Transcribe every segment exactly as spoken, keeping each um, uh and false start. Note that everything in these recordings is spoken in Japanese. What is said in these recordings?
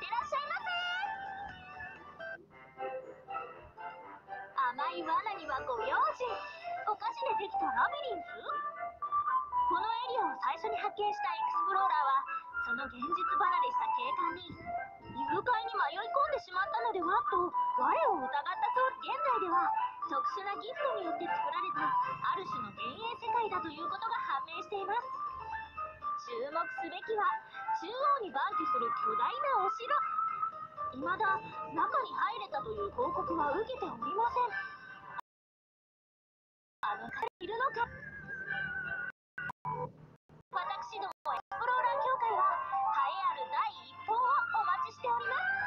ってらっしゃいませ。甘い罠にはご用心。お菓子でできたラビリンス。このエリアを最初に発見したエクスプローラーは、その現実離れした景観に誘拐に迷い込んでしまったのではと我を疑ったそう。現在では特殊なギフトによって作られたある種の幻影世界だということが判明しています。注目すべきは中央に番記する巨大なお城。いまだ中に入れたという報告は受けておりません。あの彼いるのか。私どもエクスプローラー協会は栄えある第一報をお待ちしております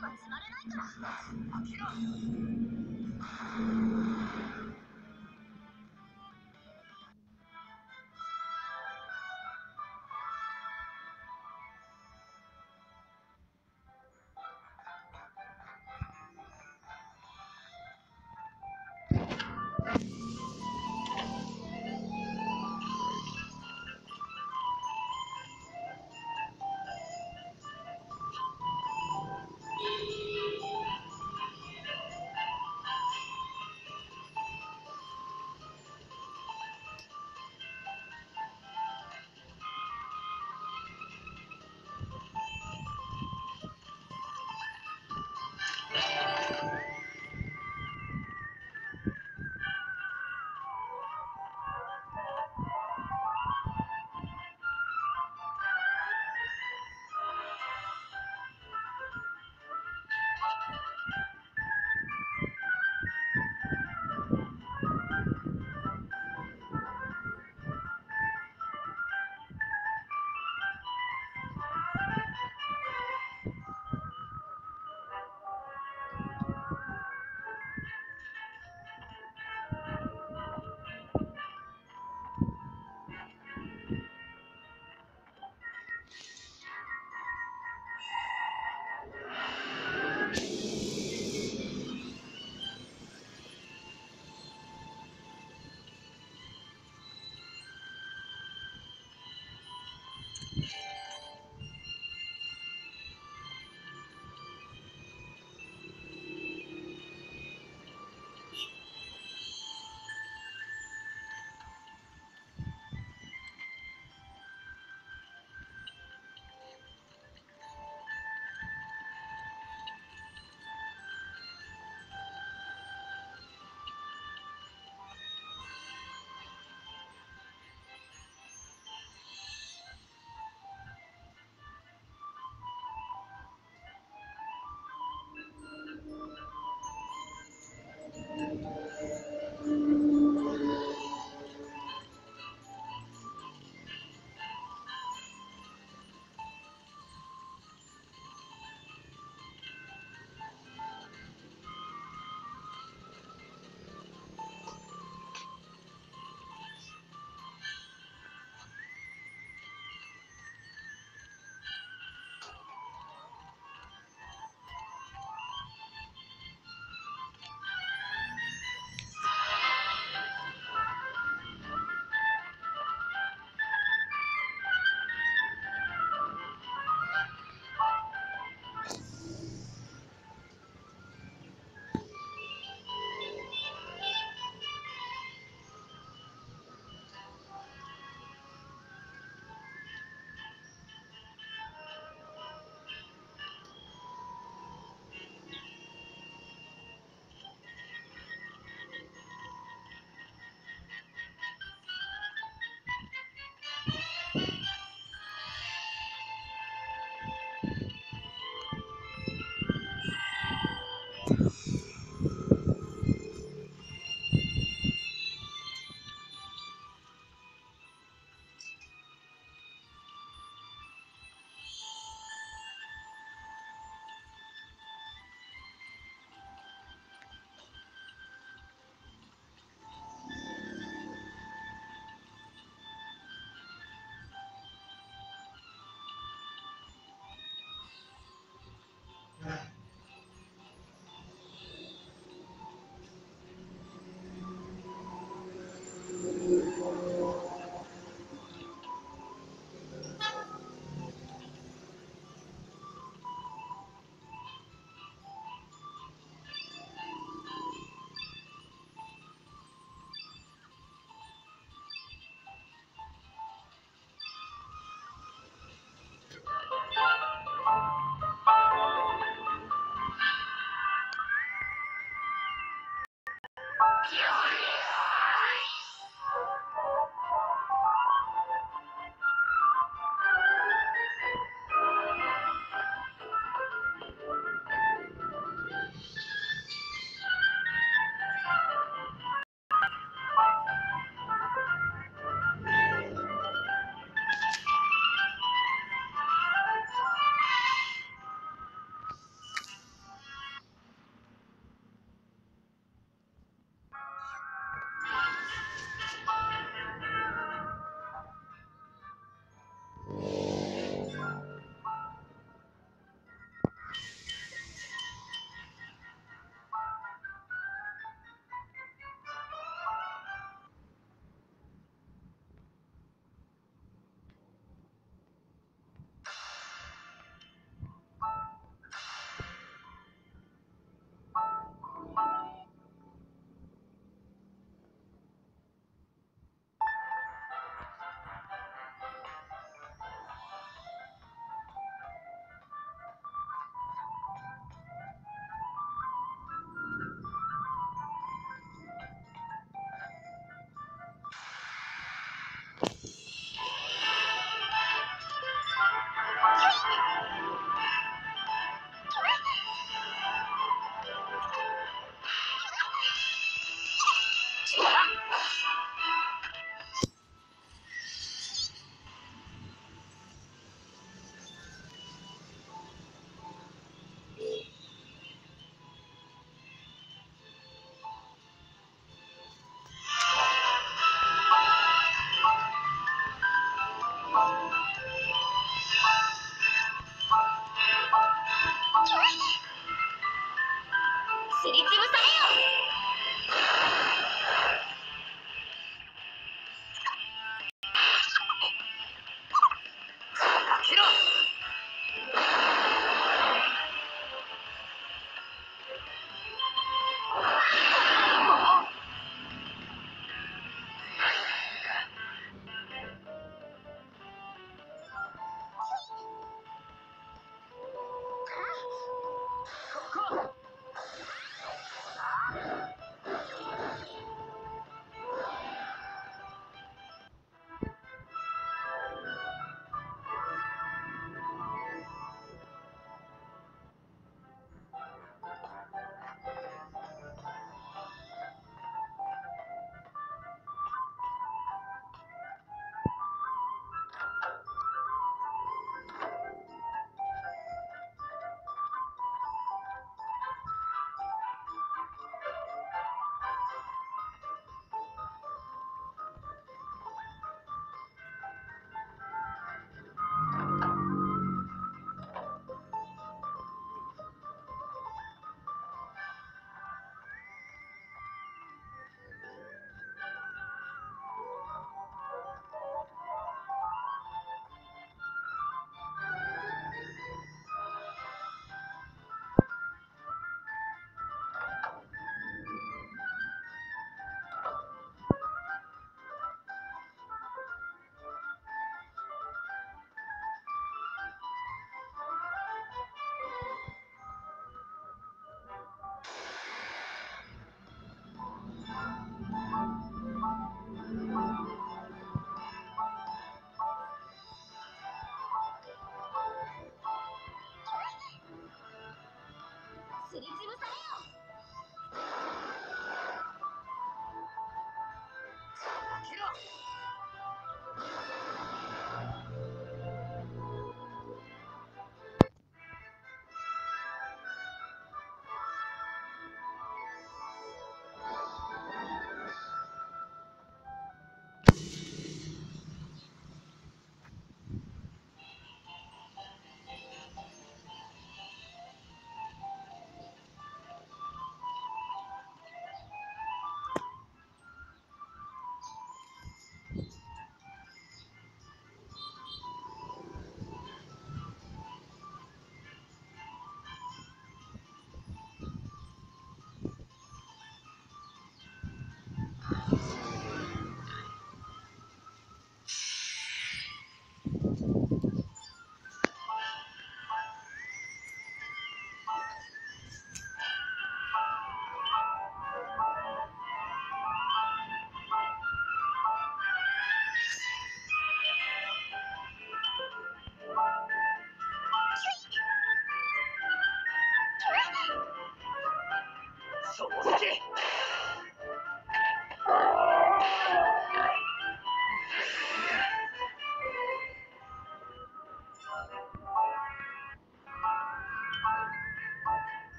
はつまれないから開けろ。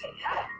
Hãy subscribe cho kênh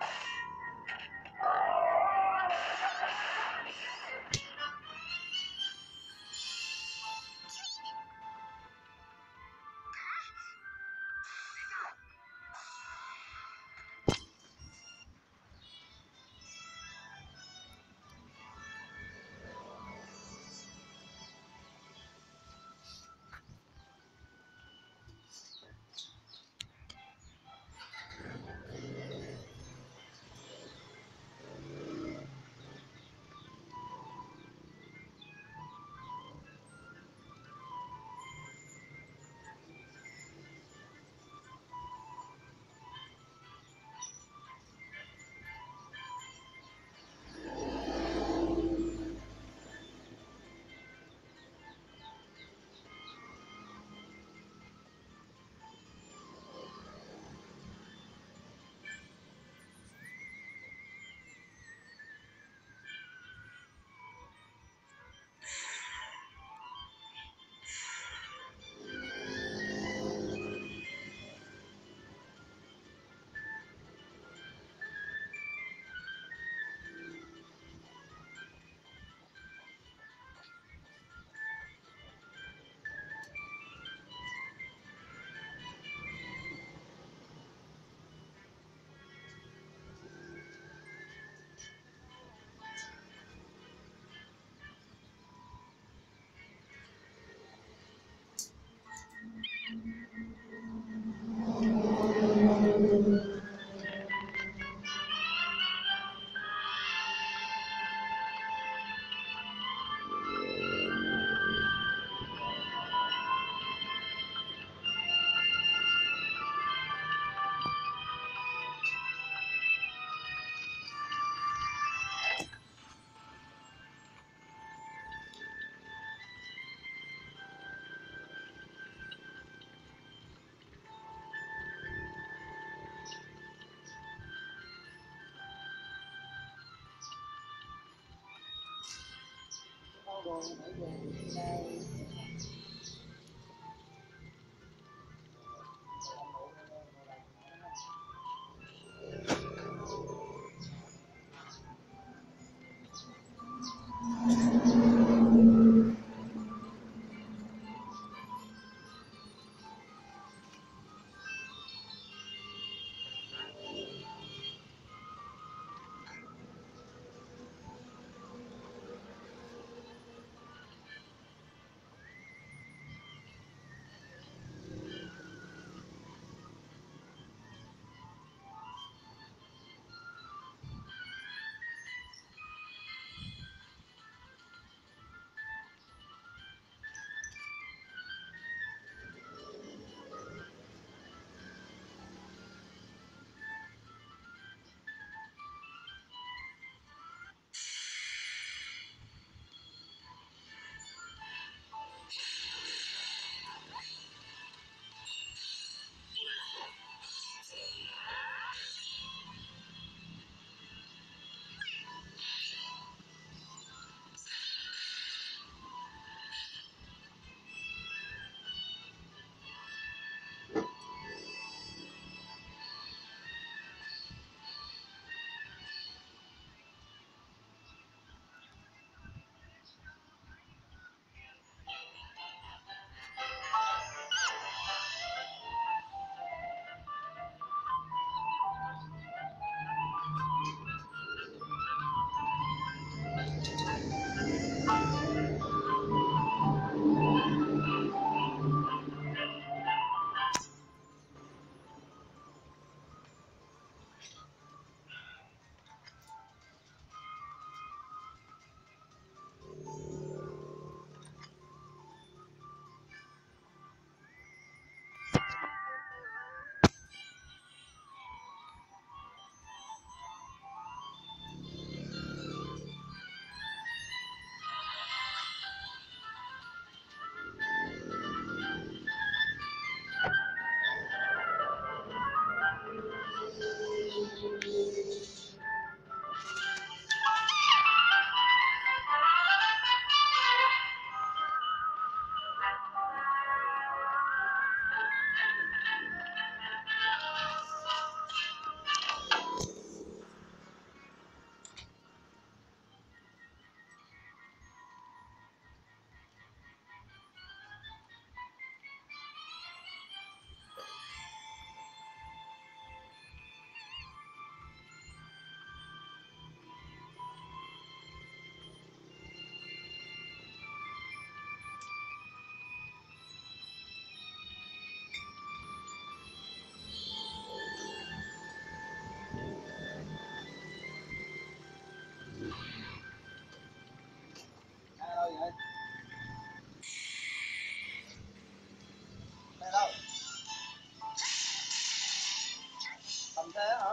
xe hả?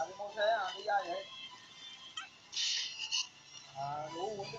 À đi mua xe hả? Đi ra vậy? À đủ đi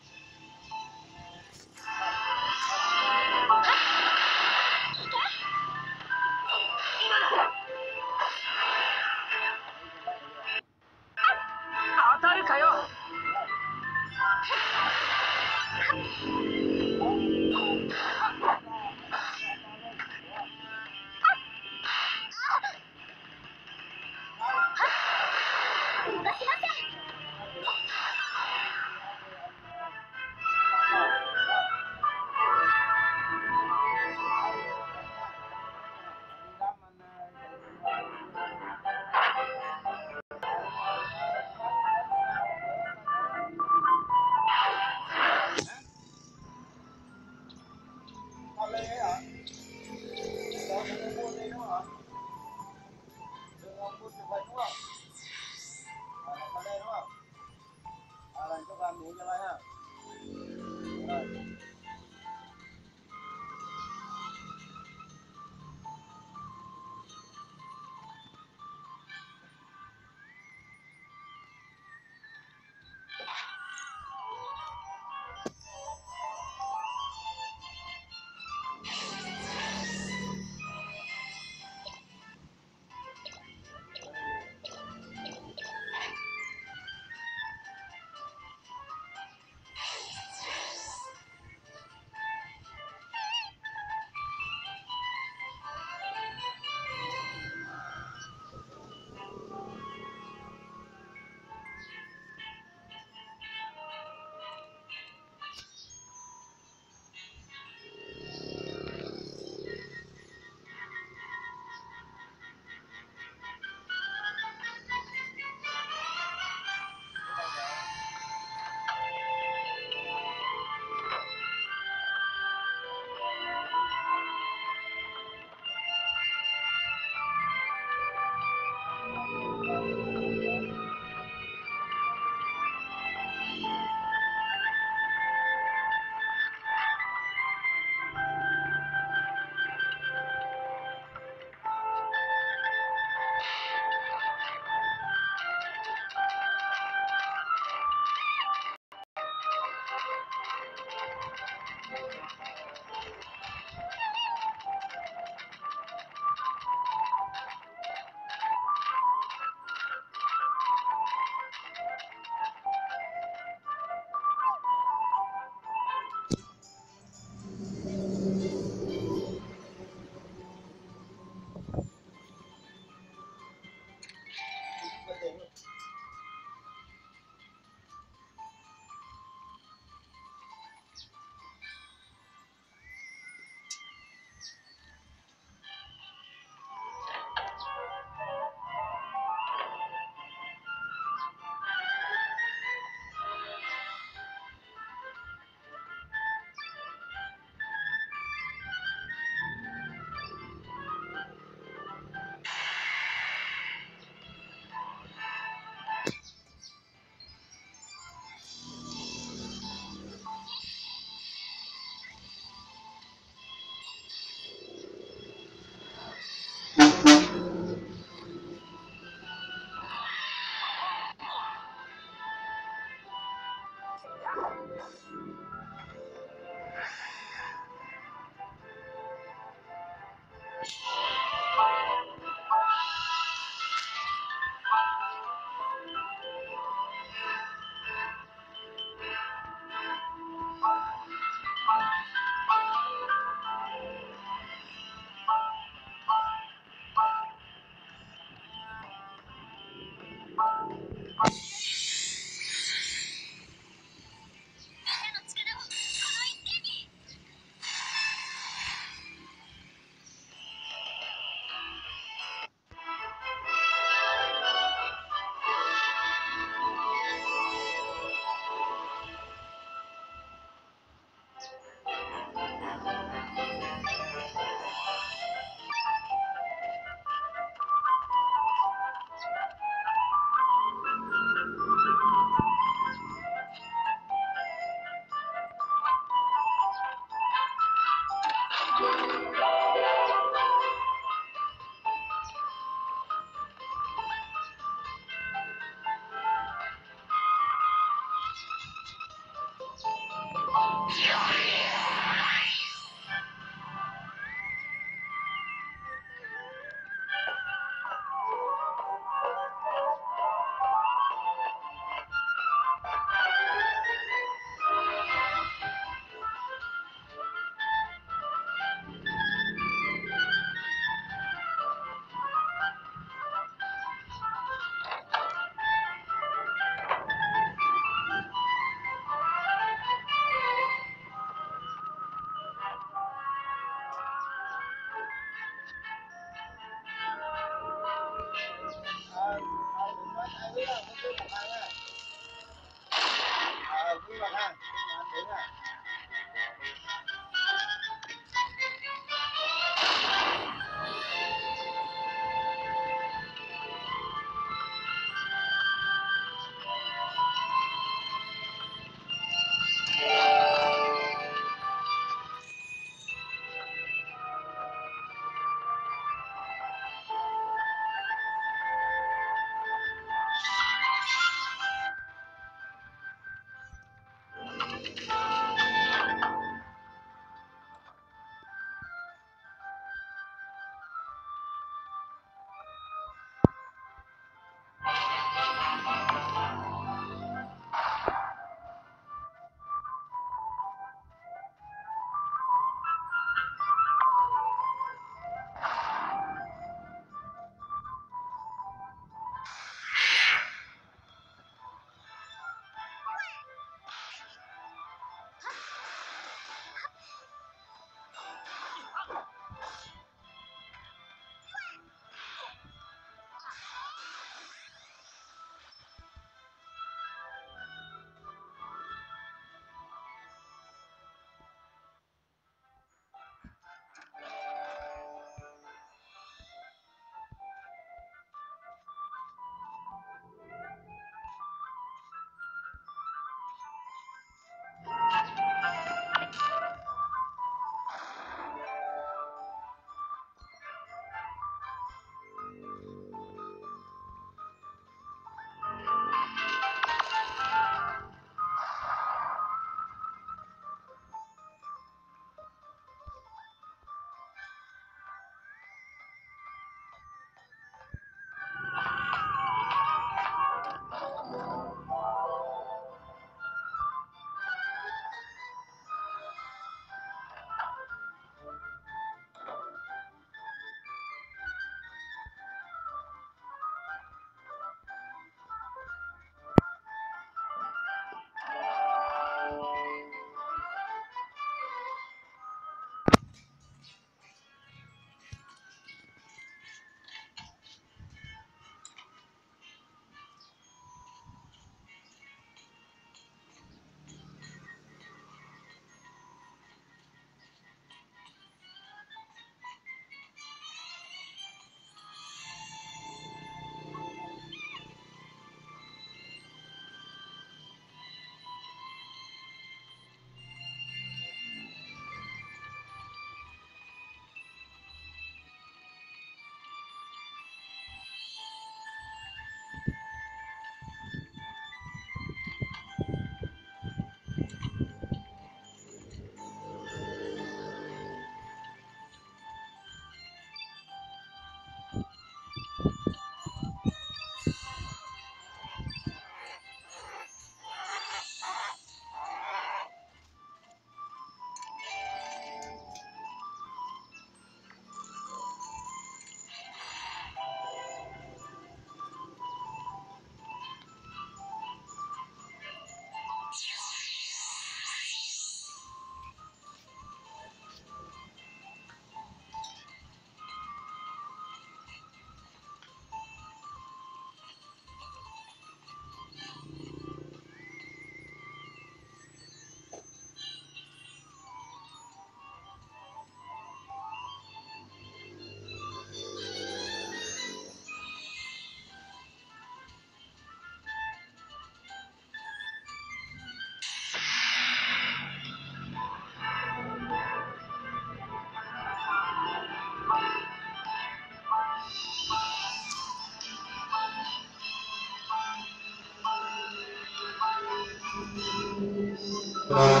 Nhà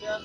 trước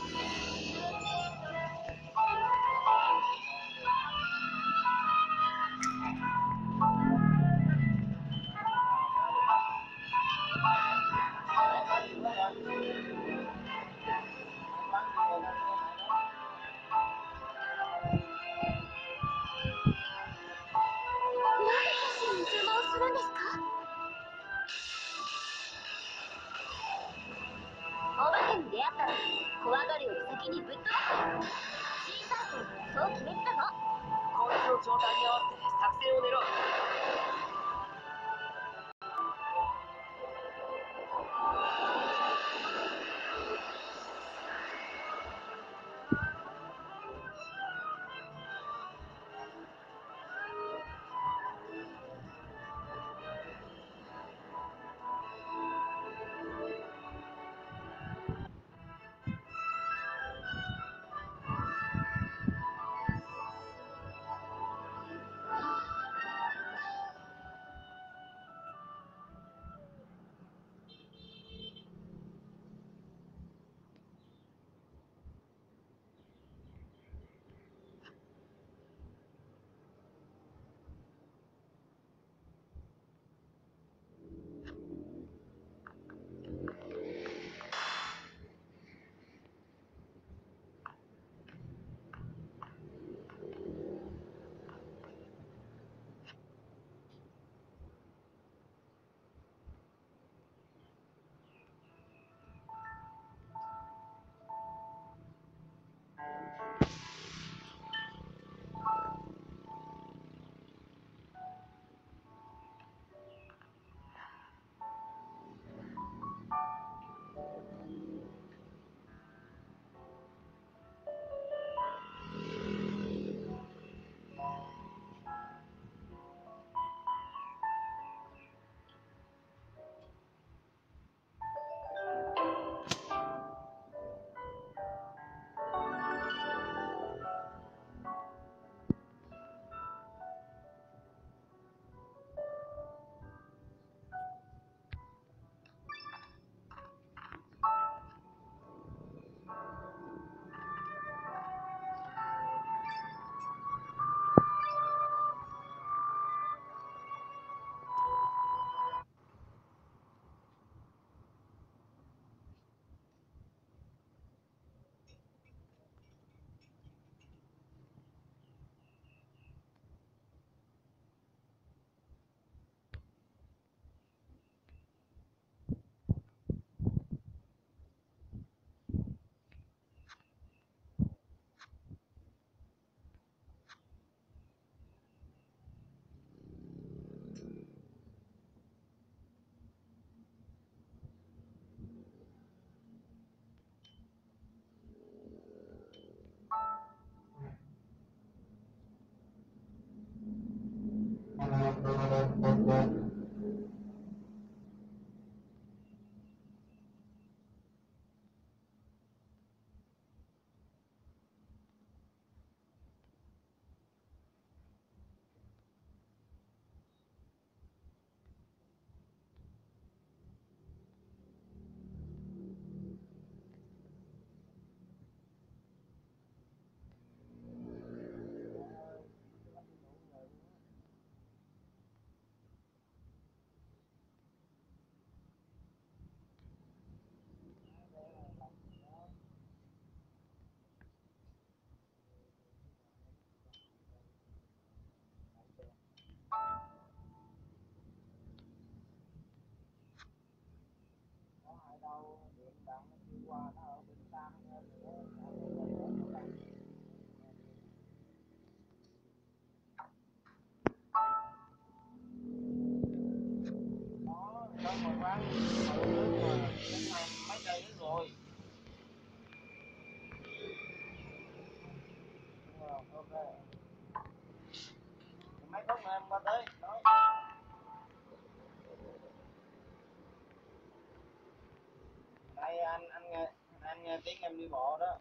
tiếng em đi bộ đó.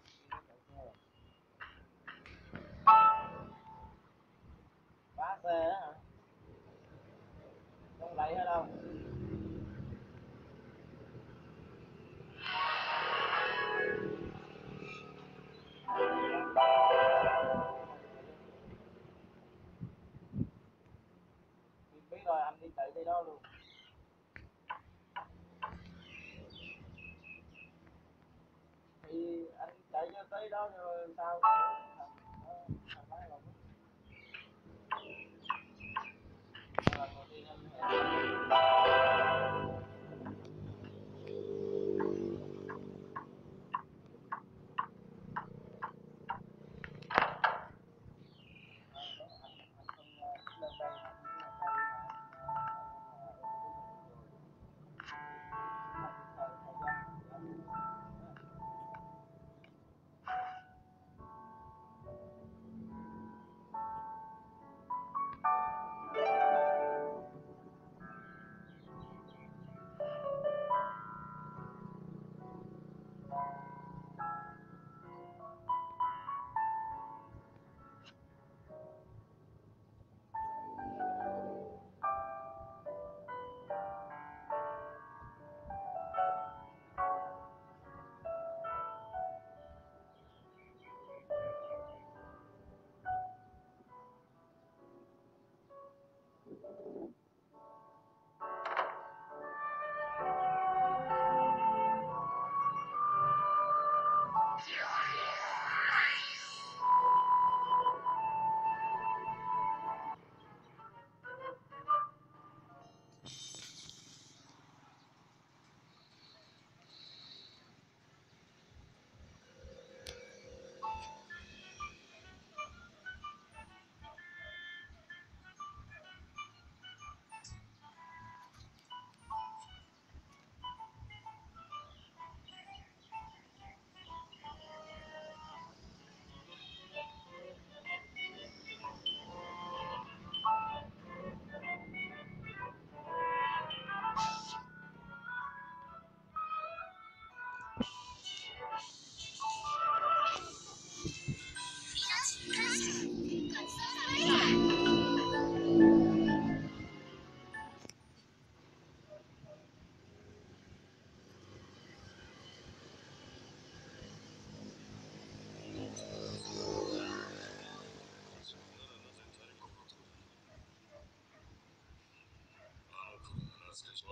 Bá xe đó hả? Không lấy hết đâu. Mình biết rồi, anh đi tới đây đó luôn. Thì anh chạy cho tới đó rồi sao?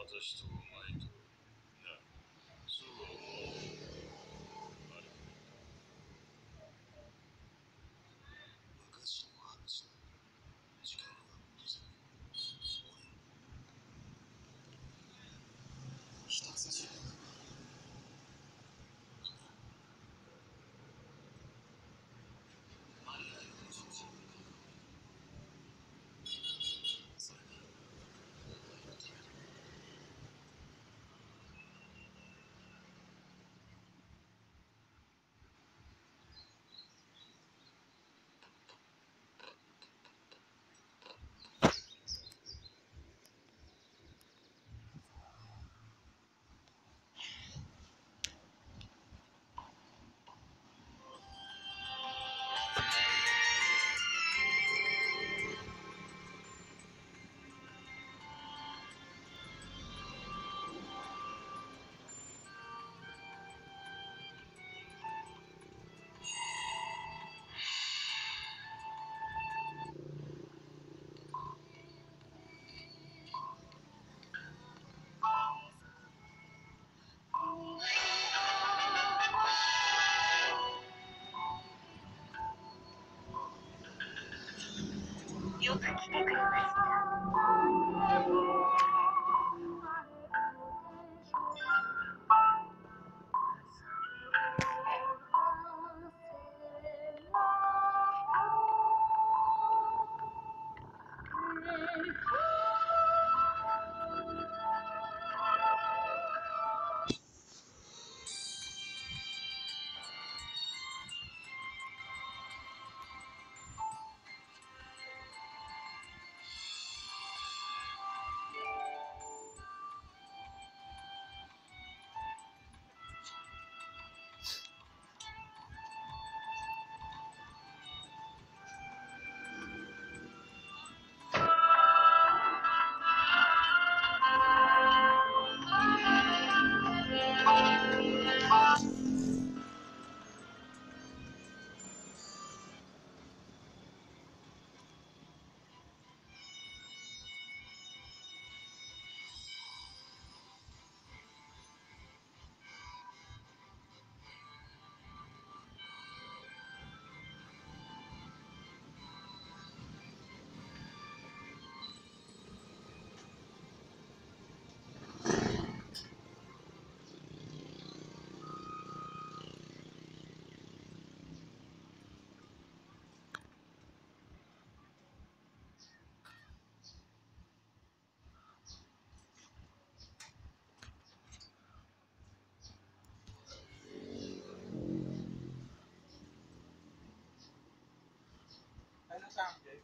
私とお前となそうあれ昔の話だ時間は無事に俺一つ自分がマリアの人生それがお前のためだ よく来てくれました。 Thank you. Đấy, nó sao vậy?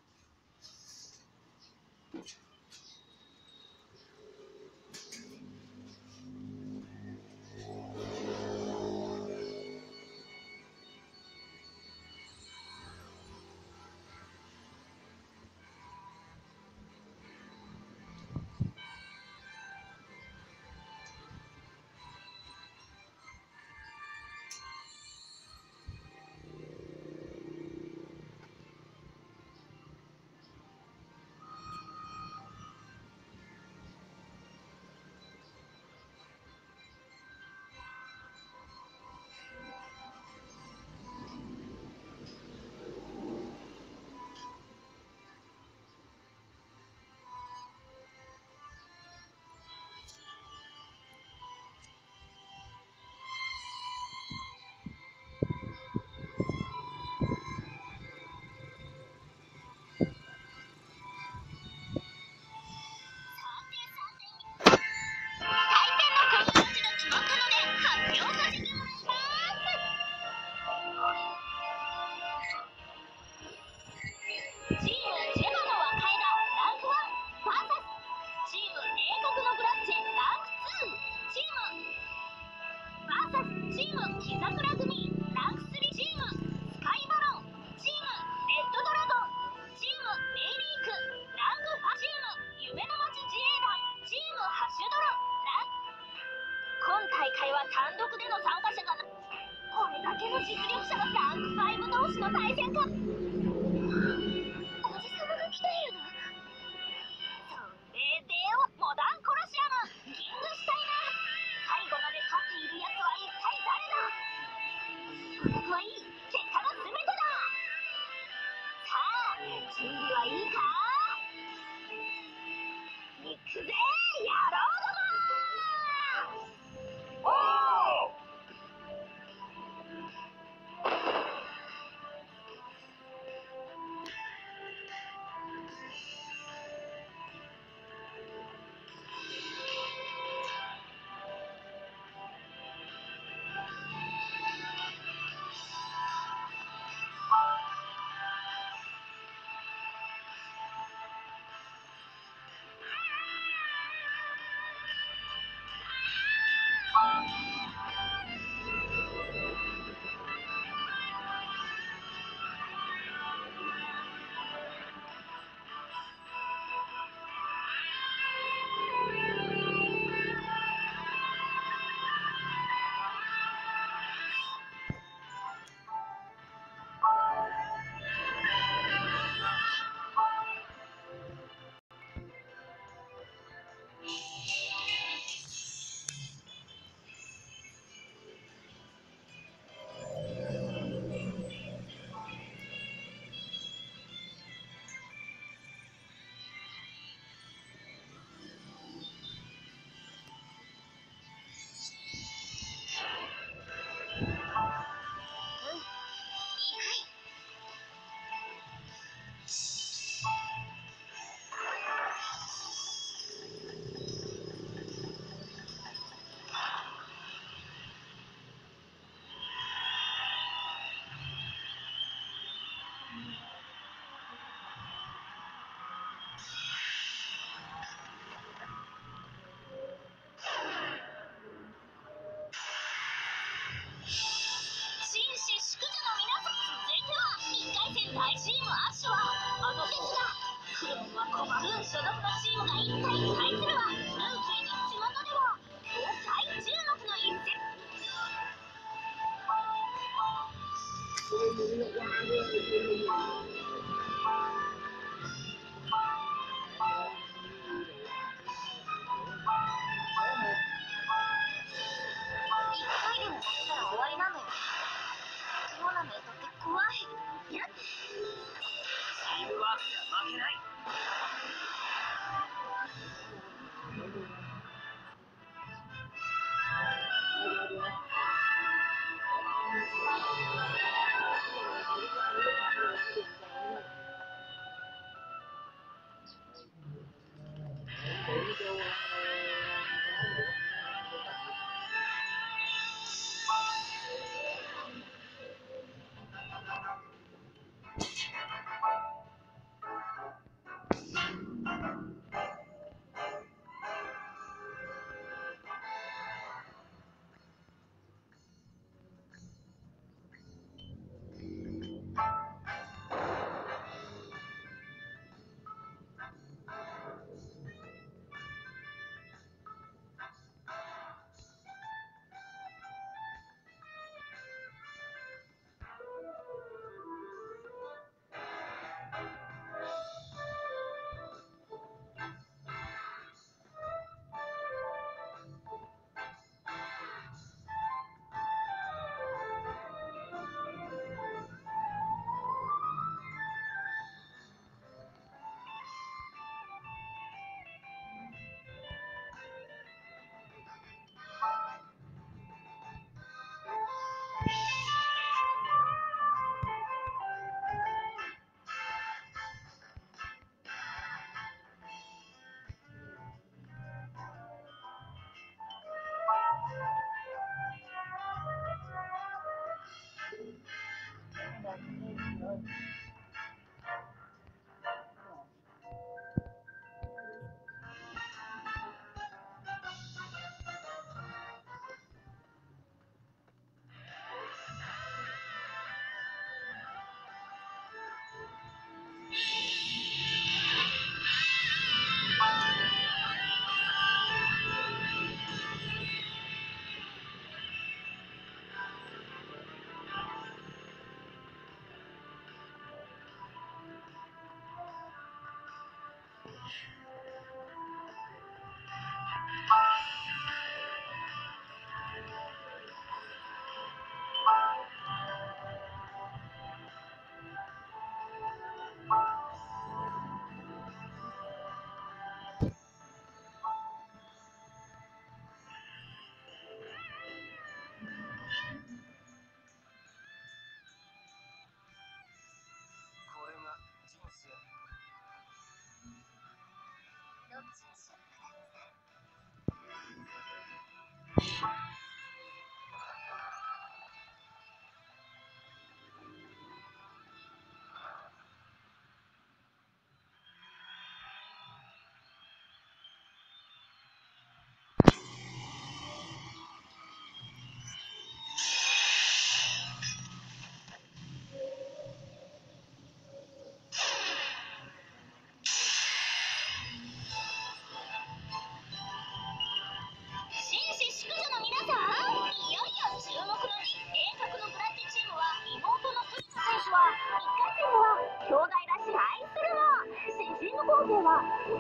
では若手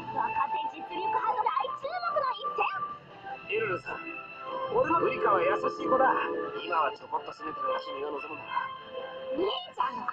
実力派の大注目の一戦。エルルさん、俺のウリカは優しい子だ。今はちょこっとすねてるが君が望むなら。姉ちゃんが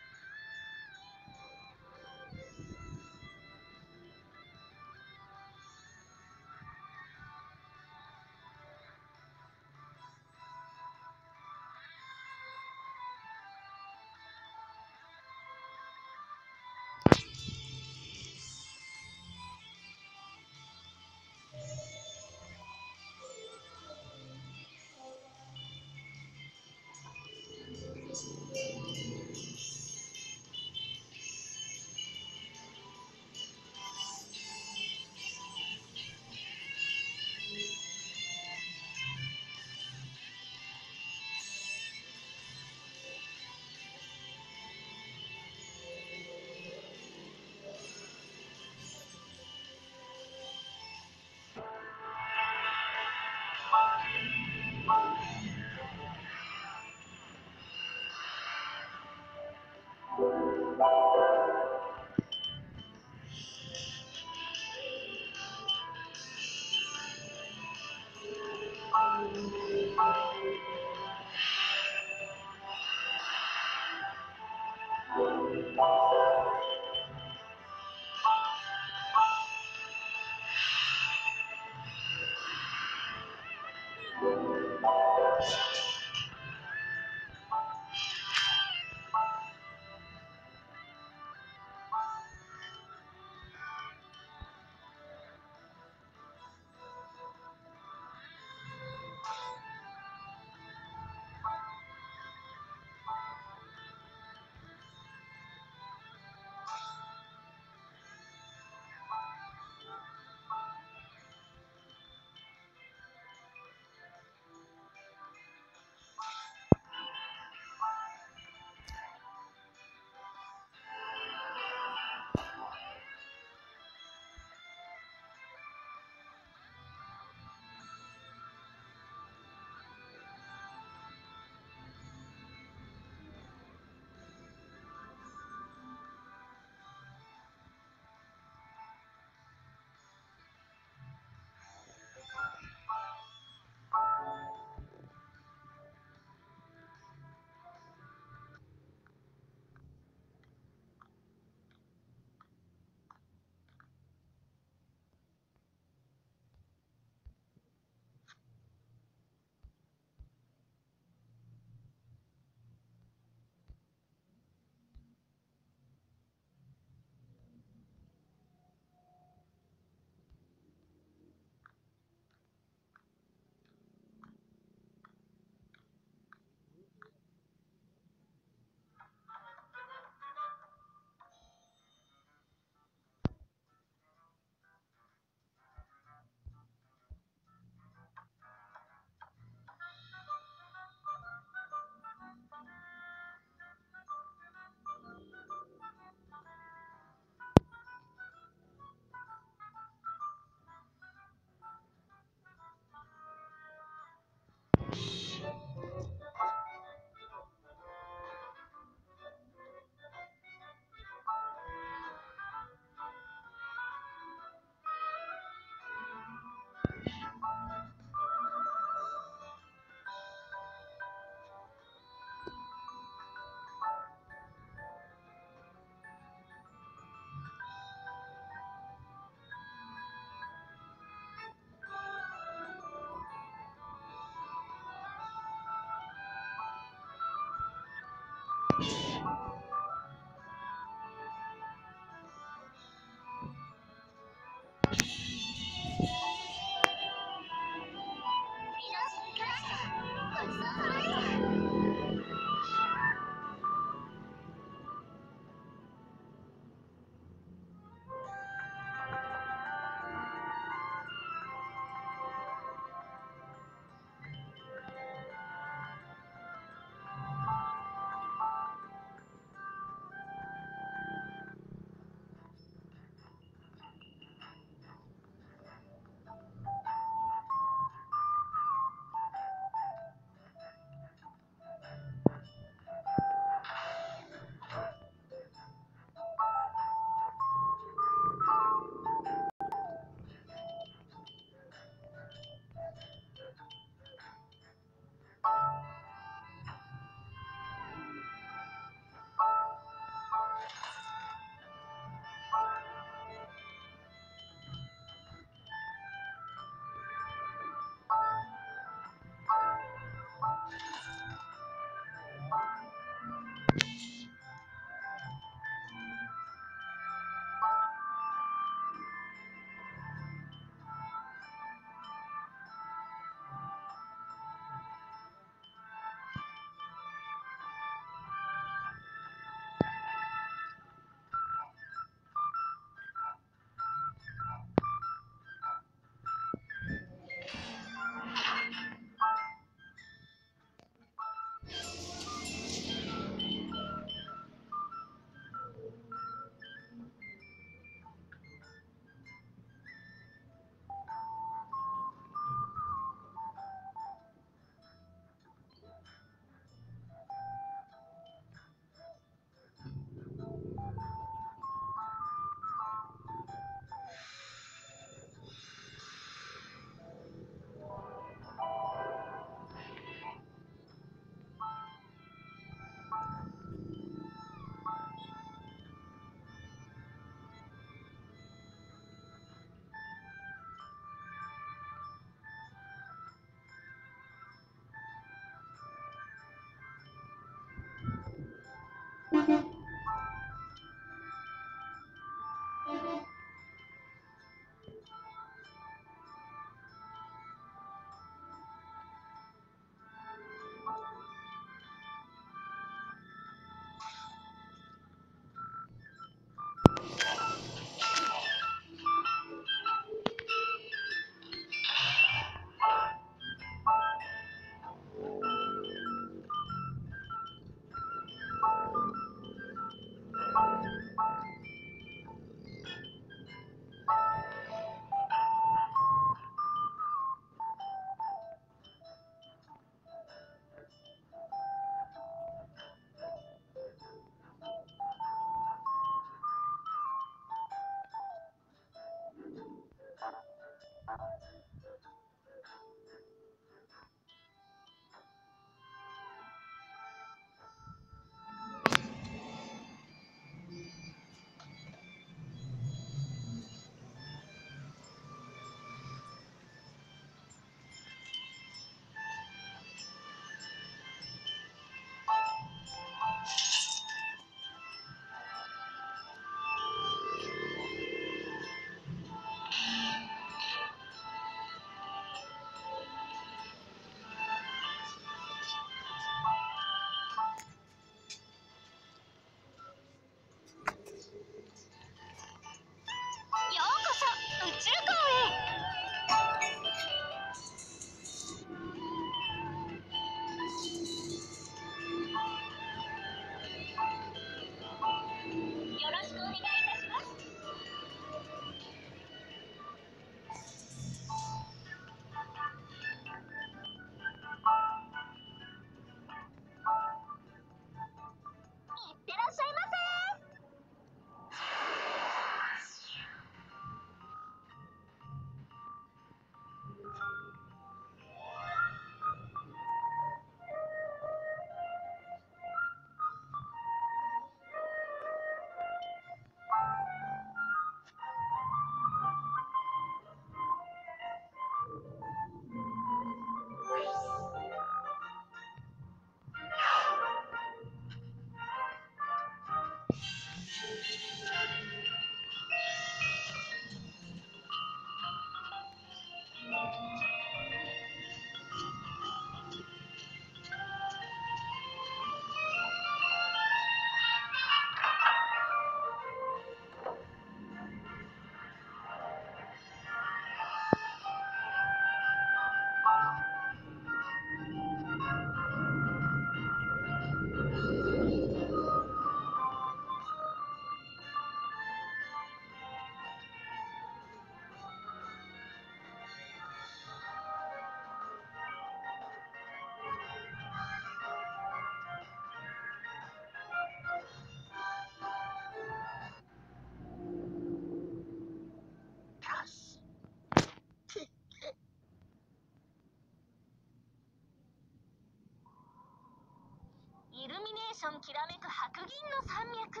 イルミネーションきらめく白銀の山脈、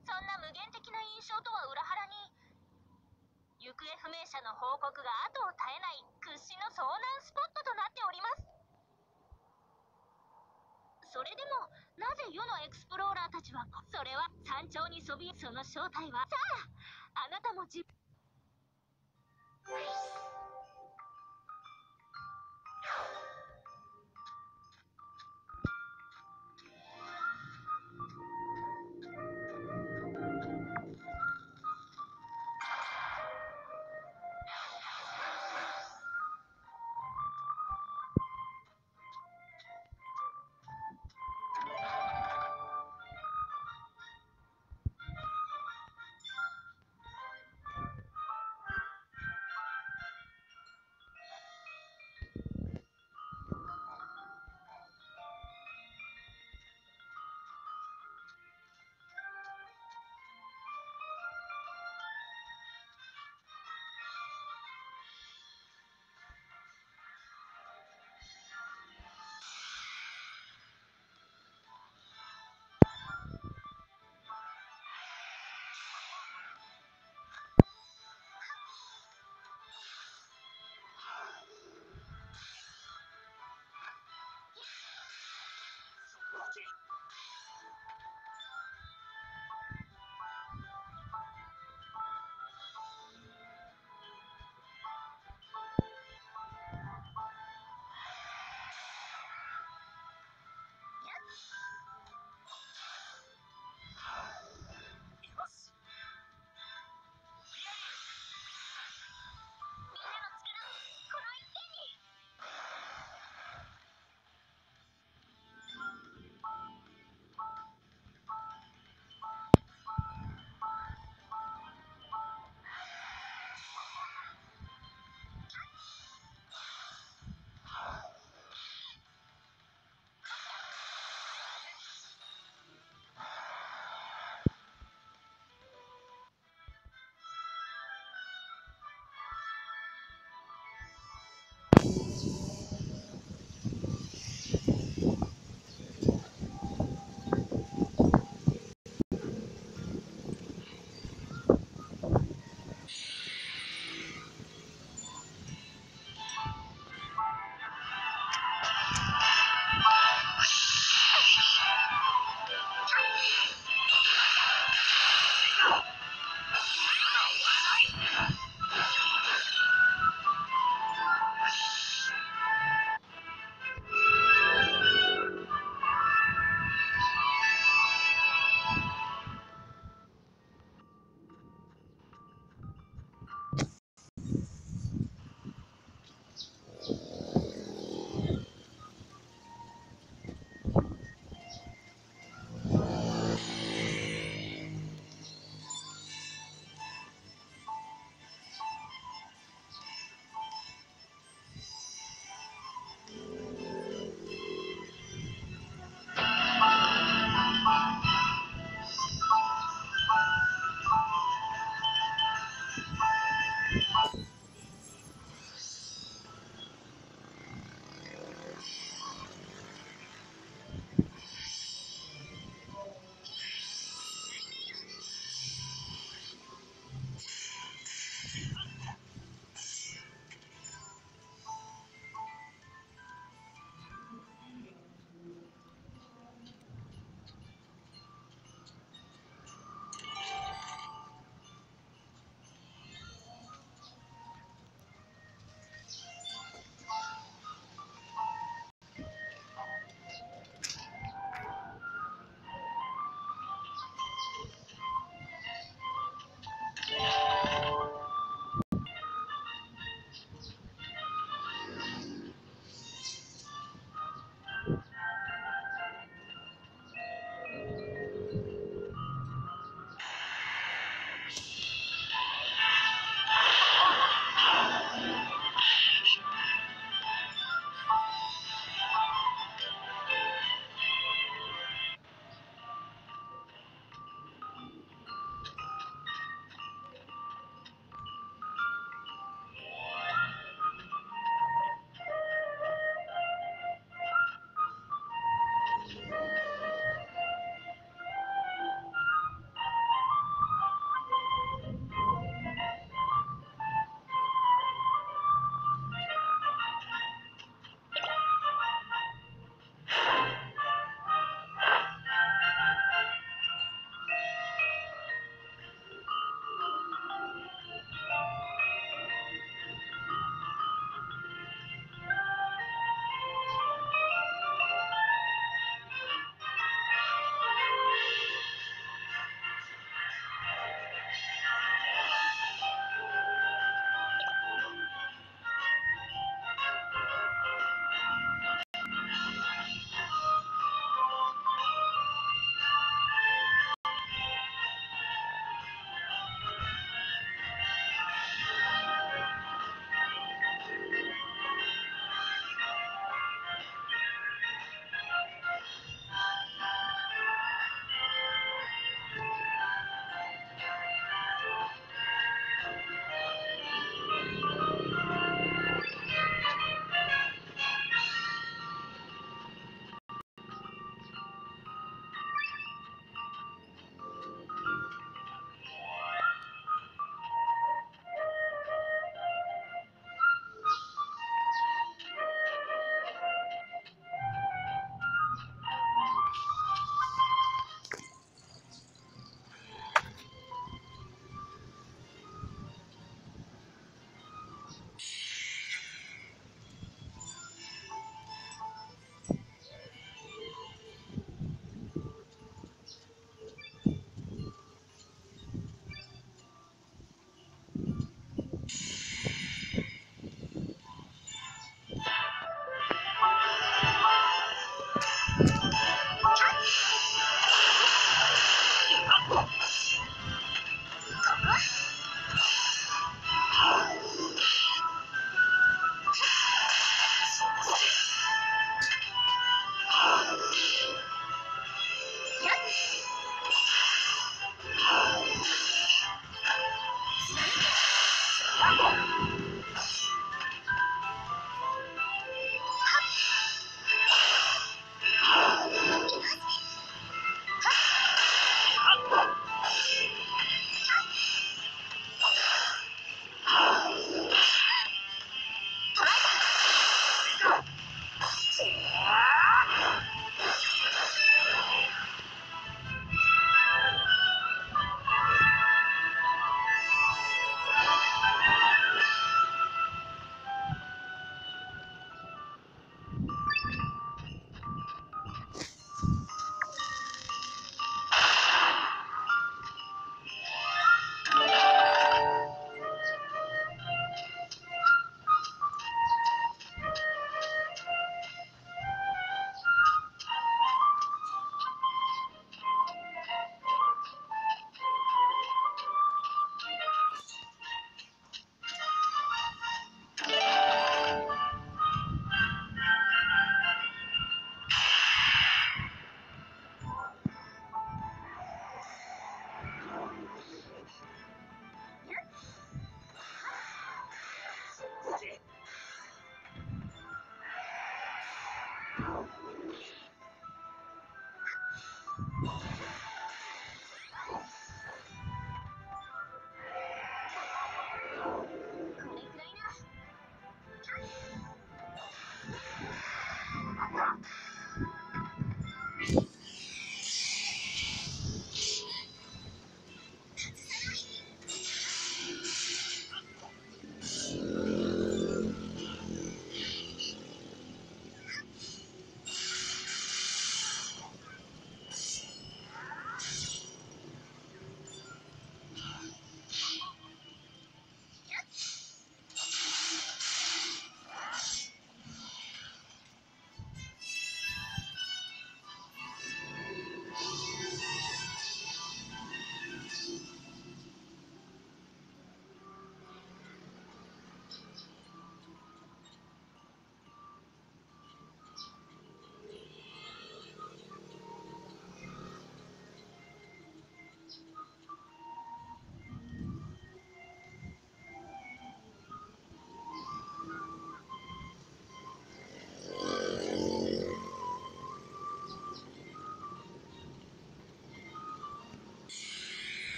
そんな無限的な印象とは裏腹に、行方不明者の報告が後を絶えない屈指の遭難スポットとなっております。それでもなぜ世のエクスプローラーたちは、それは山頂にそびえ、その正体は、さああなたも自分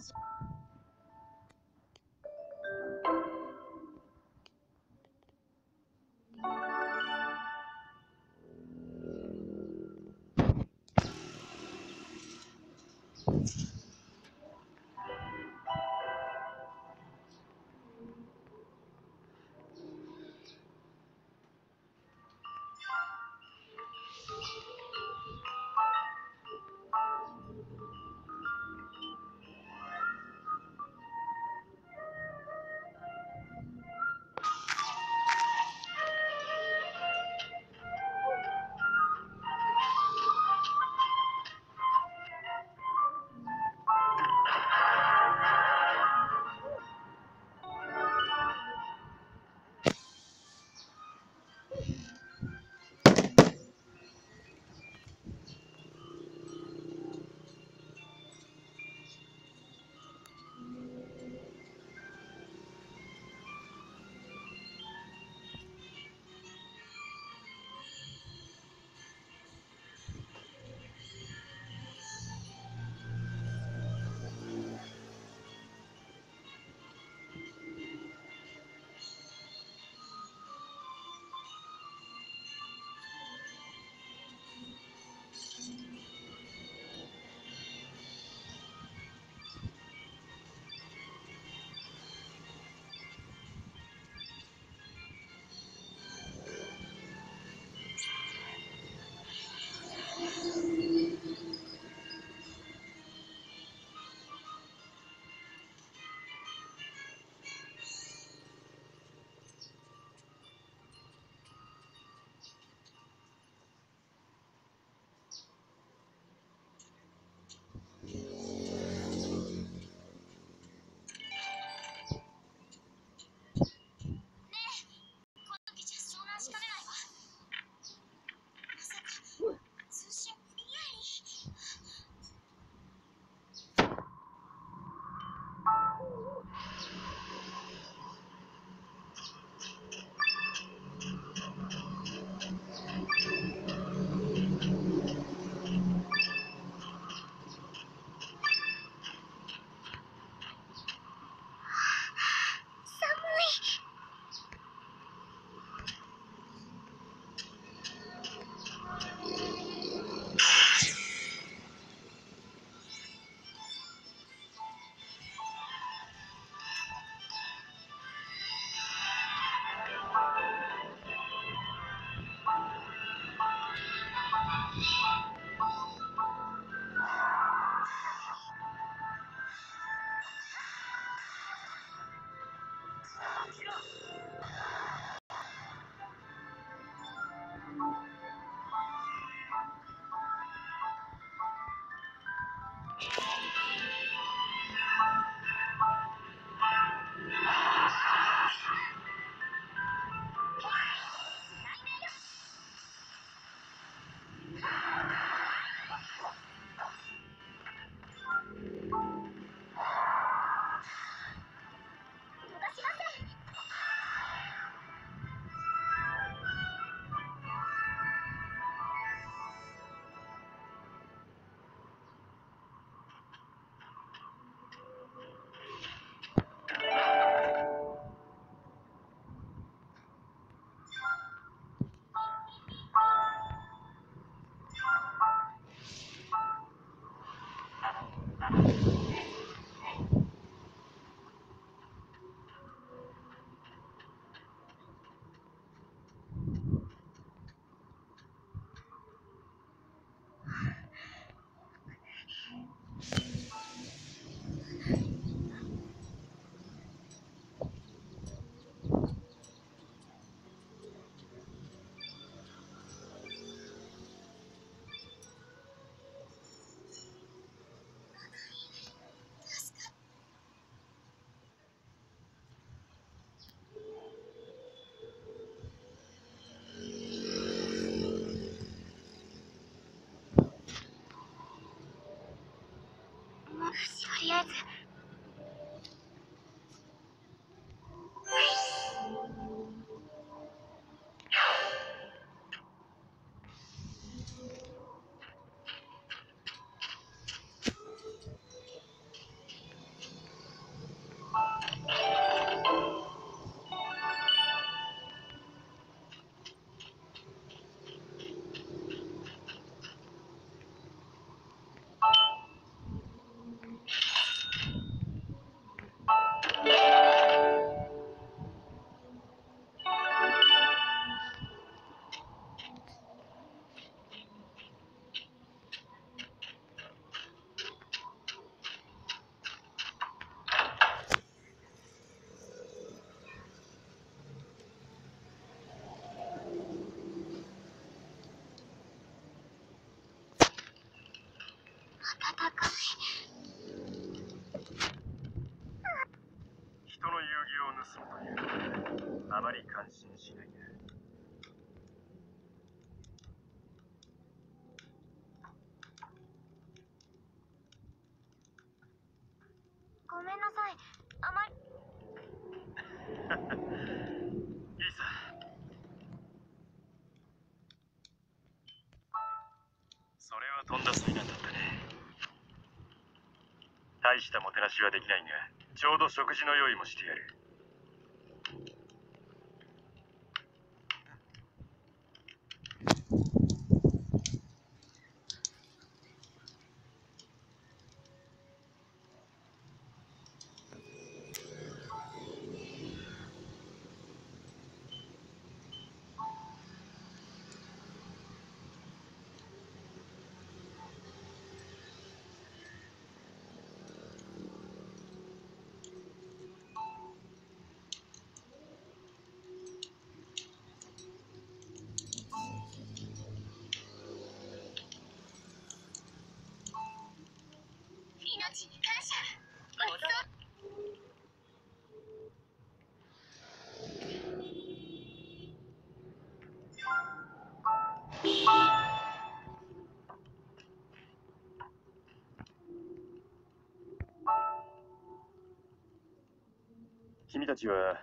走る。Yes. ああまり感心しないで。ごめんなさい、あまりいいさ。それはとんだ災難だったね。大したもてなしはできないが、ちょうど食事の用意もしてやる。君たちは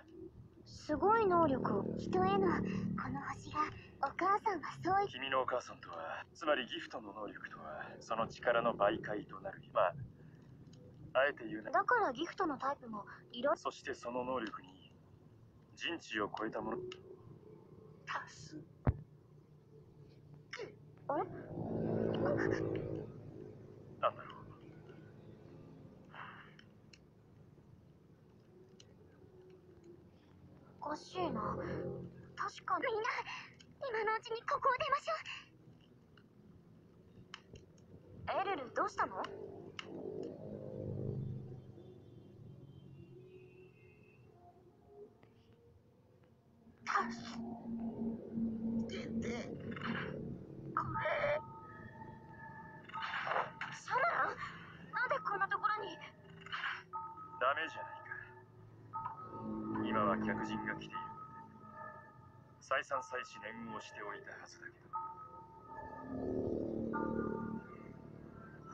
すごい能力を。人へのこの星が、お母さんはそう言う。君のお母さんとは、つまりギフトの能力とは、その力の媒介となる。今、あえて言うな。だからギフトのタイプも色。そしてその能力に人知を超えたもの。足す。あれ？なんだろう。おかしいな。確かに。みんな、今のうちにここを出ましょう。エルル、どうしたの？出て。ごめん。シャナラン？なんでこんなところに？ダメじゃない。今は客人が来ている。再三再四念をしておいたはずだけど。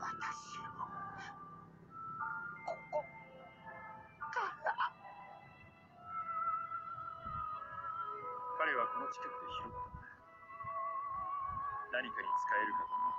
私はここから。彼はこの近くで拾ったんだ。何かに使えるかと思う。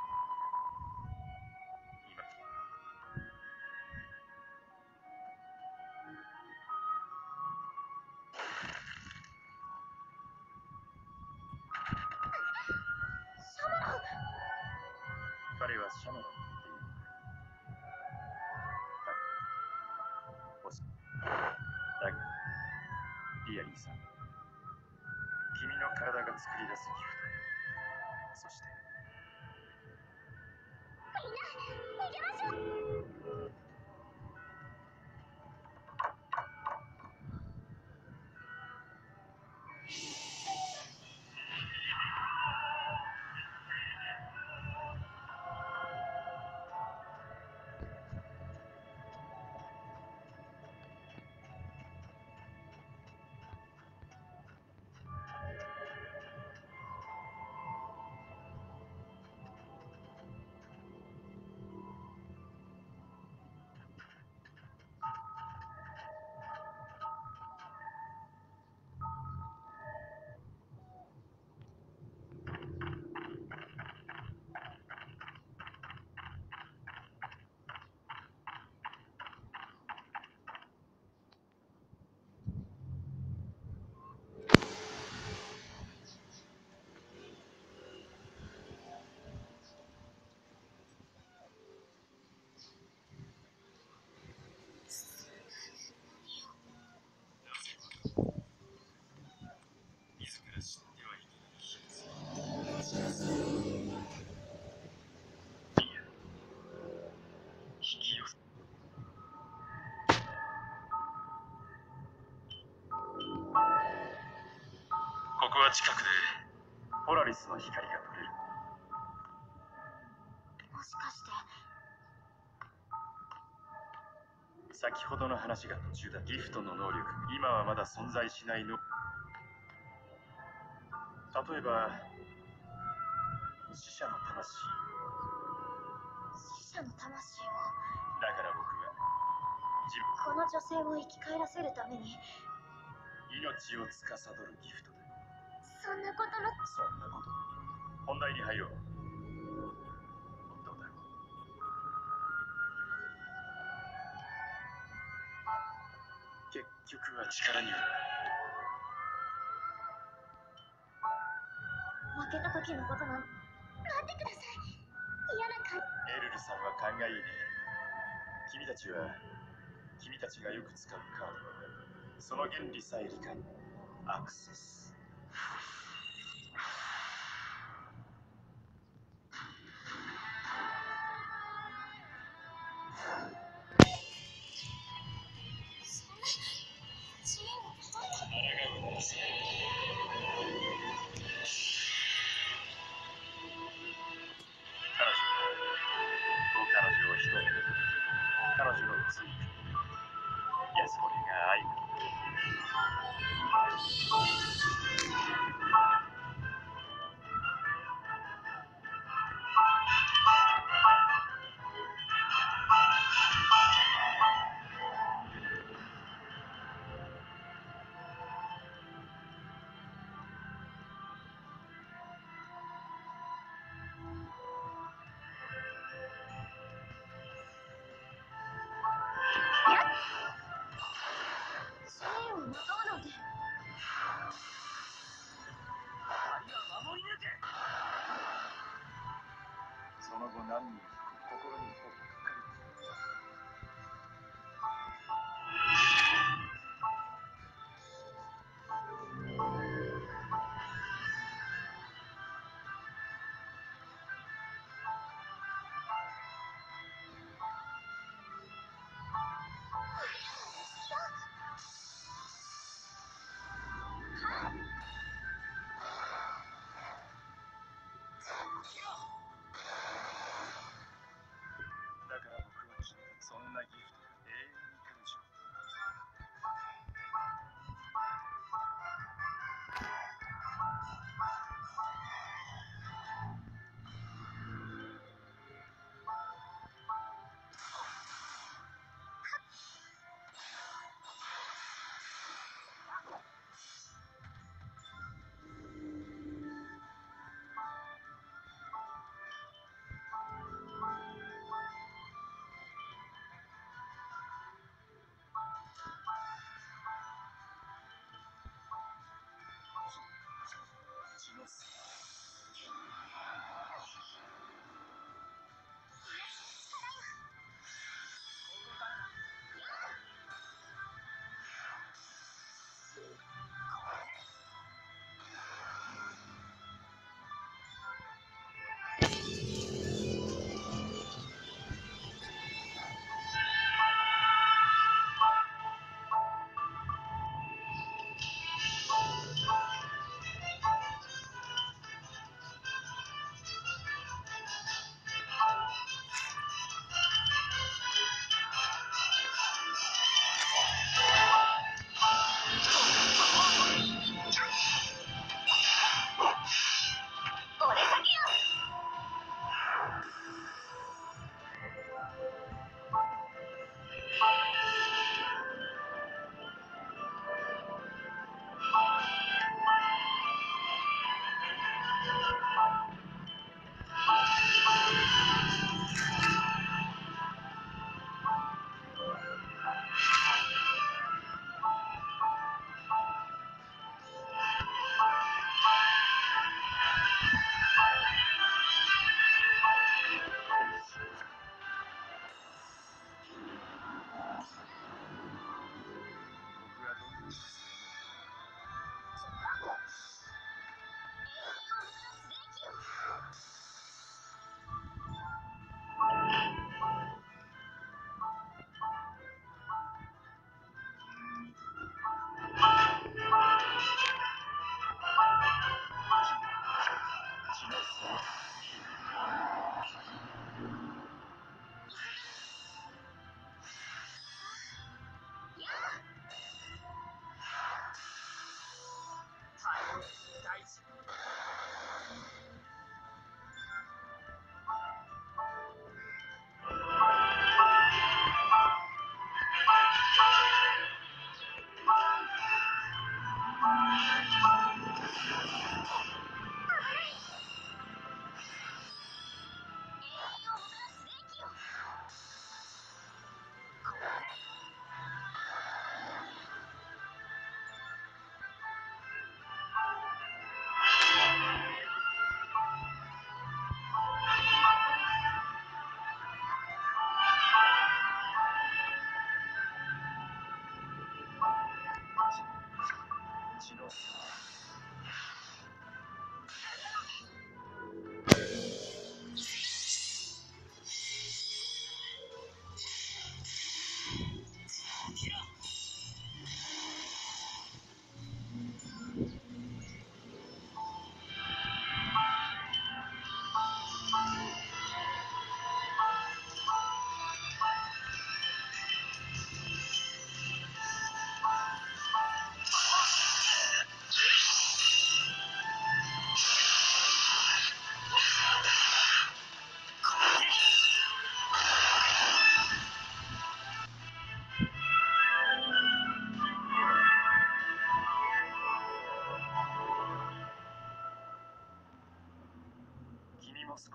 ここは近くでポラリスの光が取れる。もしかして。先ほどの話が途中だ。ギフトの能力、今はまだ存在しないの。例えば死者の魂。死者の魂を。だから僕が自分この女性を生き返らせるために命を司るギフトだ。そんなことのそんなこと本題に入ろう。どうだろう。結局は力による。負けた時のことなん。待ってください。嫌な感じ。エルルさんは勘がいいね。君たちは君たちがよく使うカード、その原理さえ理解。アクセス。Nice.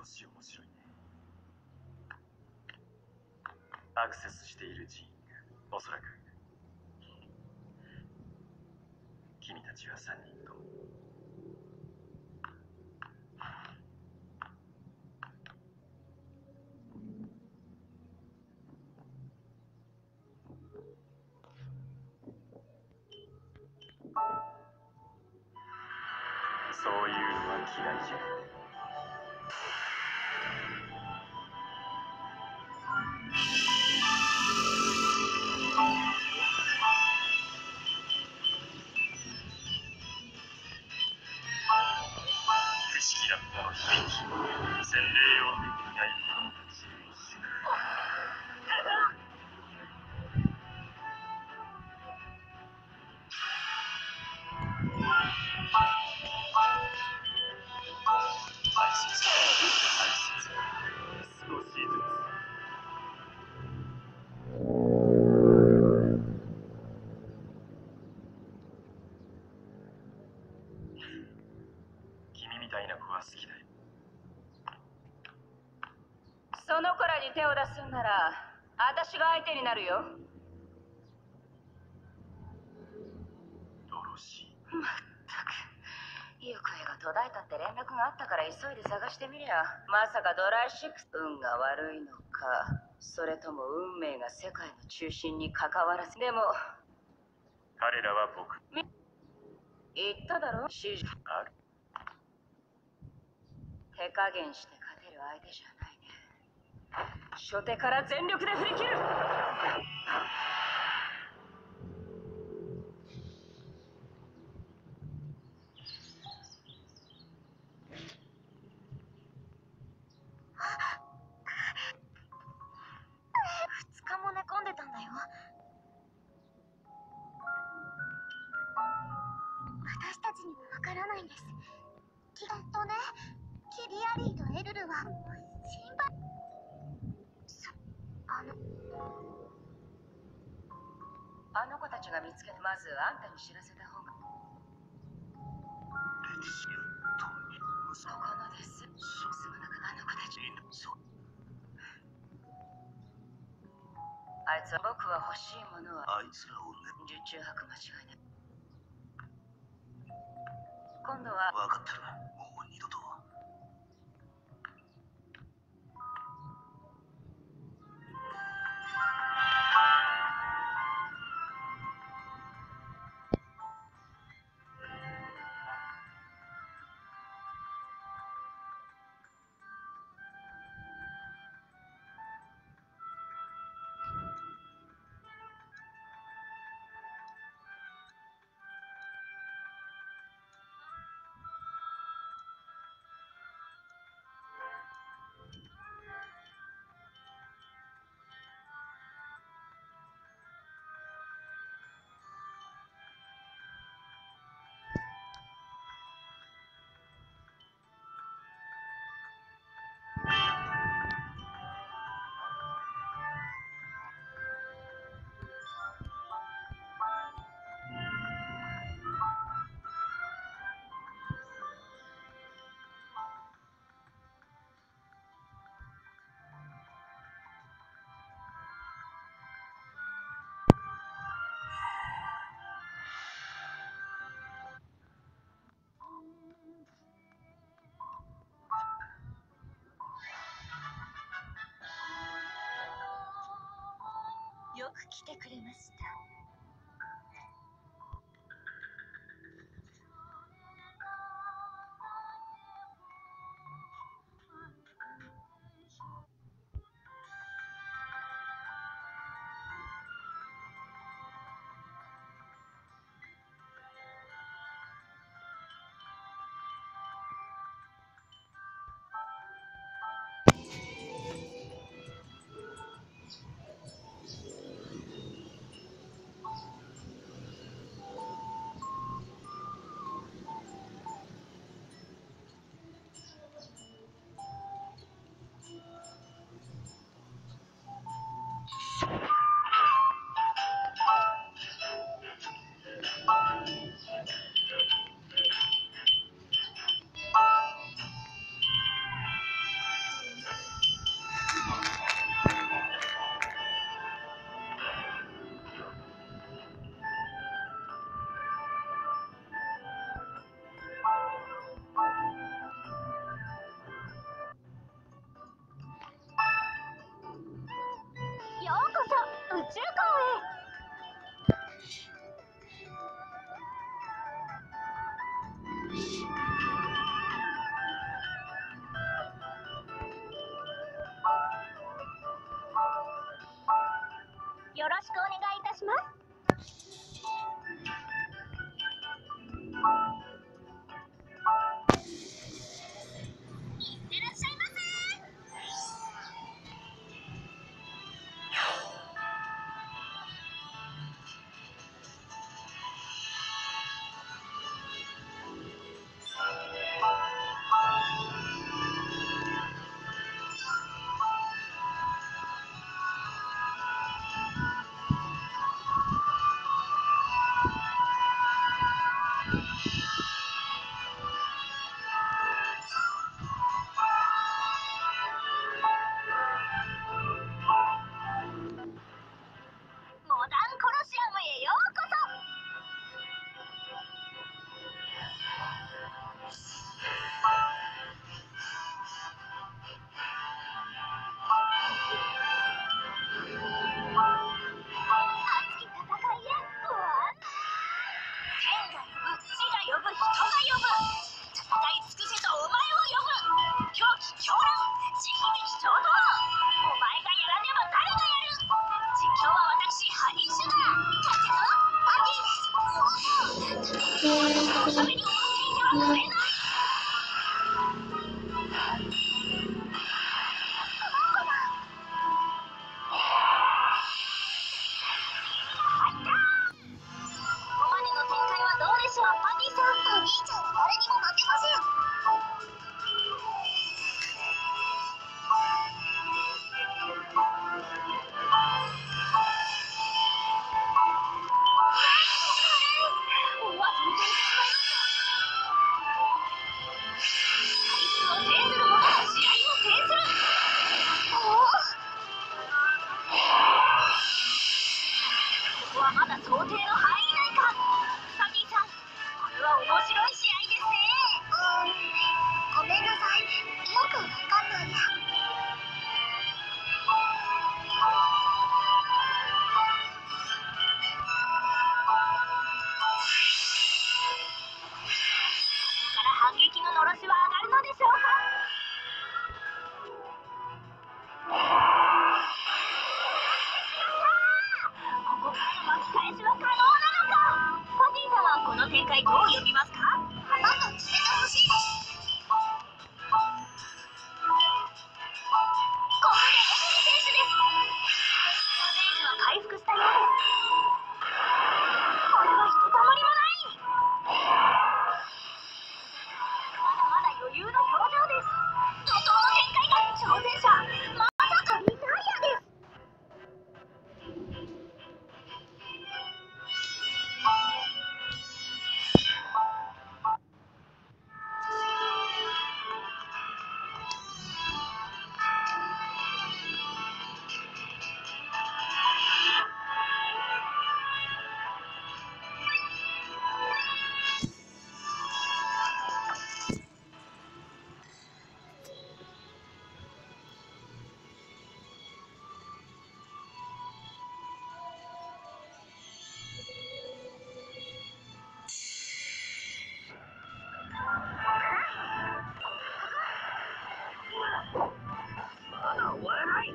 し面白いね。アクセスしている寺院がおそらく君たちはさんにんともそういうのは嫌いじゃん。その子らに手を出すんなら、私が相手になるよ。ドロシー。まったく、行方が途絶えたって連絡があったから急いで探してみりゃ、まさかドライシックス運が悪いのか、それとも運命が世界の中心に関わらず。でも彼らは僕言っただろ、指示ある。手加減して勝てる相手じゃないね。初手から全力で振り切る。ふつかも寝込んでたんだよ。私たちにもわからないんです。きっとね、キリアリーとエルルは心配。あの、あの子たちが見つけて、まずあんたに知らせた方が。歴史を止める。そこのです。すぐなくあの子たちに。あいつは、僕は欲しいものは。あいつらをね。受注博間違いない。今度は。分かってる。もう二度と。よく来てくれました。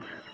What?